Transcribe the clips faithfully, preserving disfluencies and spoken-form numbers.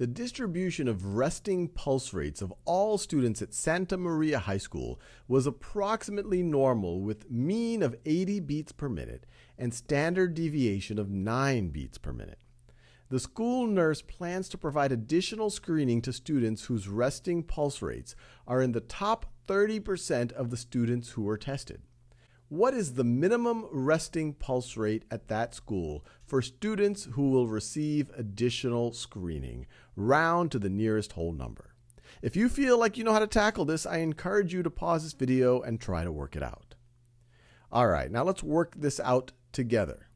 the distribution of resting pulse rates of all students at Santa Maria High School was approximately normal, with mean of eighty beats per minute and standard deviation of nine beats per minute. The school nurse plans to provide additional screening to students whose resting pulse rates are in the top thirty percent of the students who were tested. What is the minimum resting pulse rate at that school for students who will receive additional screening? Round to the nearest whole number. If you feel like you know how to tackle this, I encourage you to pause this video and try to work it out. All right, now let's work this out together.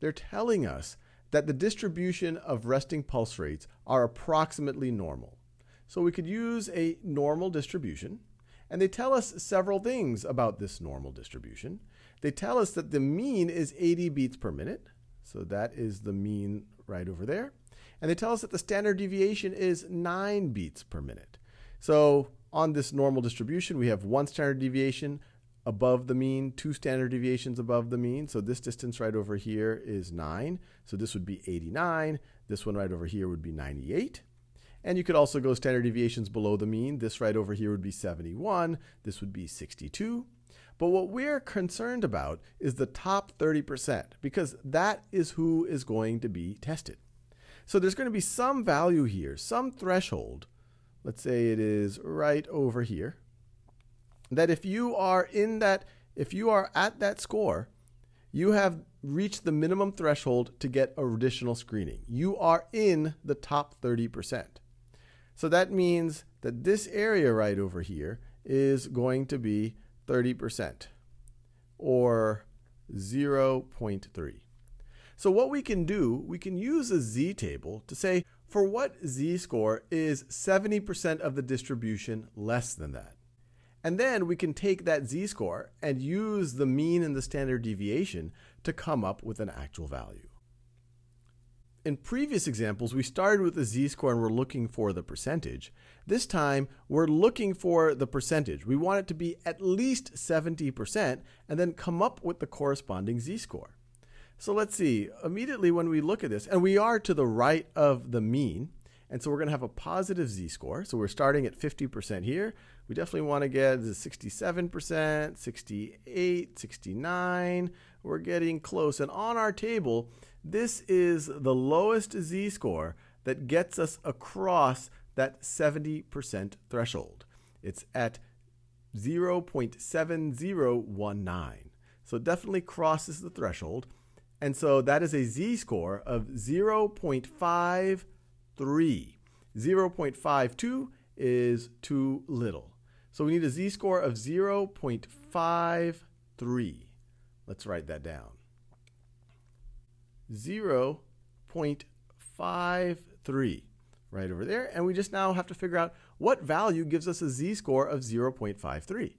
They're telling us that the distribution of resting pulse rates are approximately normal. So we could use a normal distribution. And they tell us several things about this normal distribution. They tell us that the mean is eighty beats per minute. So that is the mean right over there. And they tell us that the standard deviation is nine beats per minute. So on this normal distribution, we have one standard deviation above the mean, two standard deviations above the mean. So this distance right over here is nine. So this would be eighty-nine. This one right over here would be ninety-eight. And you could also go standard deviations below the mean. This right over here would be seventy-one. This would be sixty-two. But what we're concerned about is the top thirty percent, because that is who is going to be tested. So there's going to be some value here, some threshold. Let's say it is right over here. That if you are in that, if you are at that score, you have reached the minimum threshold to get additional screening. You are in the top thirty percent. So that means that this area right over here is going to be thirty percent, or zero point three. So what we can do, we can use a z-table to say for what z-score is seventy percent of the distribution less than that. And then we can take that z-score and use the mean and the standard deviation to come up with an actual value. In previous examples, we started with a z-score and we're looking for the percentage. This time, we're looking for the percentage. We want it to be at least seventy percent and then come up with the corresponding z-score. So let's see, immediately when we look at this, and we are to the right of the mean, and so we're going to have a positive z-score. So we're starting at fifty percent here. We definitely want to get the sixty-seven percent, sixty-eight, sixty-nine. We're getting close, and on our table, this is the lowest z-score that gets us across that seventy percent threshold. It's at zero point seven zero one nine. So it definitely crosses the threshold. And so that is a z-score of zero point five three. zero point five two is too little. So we need a z-score of zero point five three. Let's write that down. zero point five three right over there, and we just now have to figure out what value gives us a z-score of zero point five three.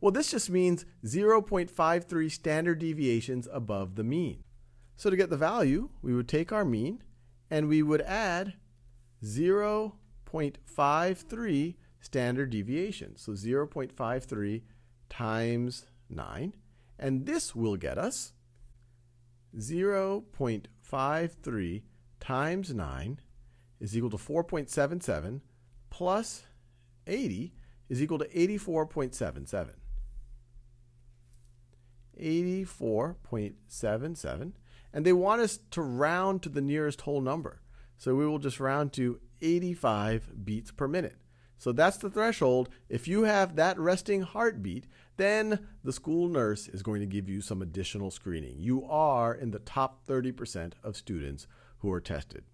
Well, this just means zero point five three standard deviations above the mean. So to get the value, we would take our mean and we would add zero point five three standard deviations. So zero point five three times nine, and this will get us zero point five three times nine is equal to four point seven seven plus eighty is equal to eighty-four point seven seven. eighty-four point seven seven. And they want us to round to the nearest whole number. So we will just round to eighty-five beats per minute. So that's the threshold. If you have that resting heartbeat, then the school nurse is going to give you some additional screening. You are in the top thirty percent of students who are tested.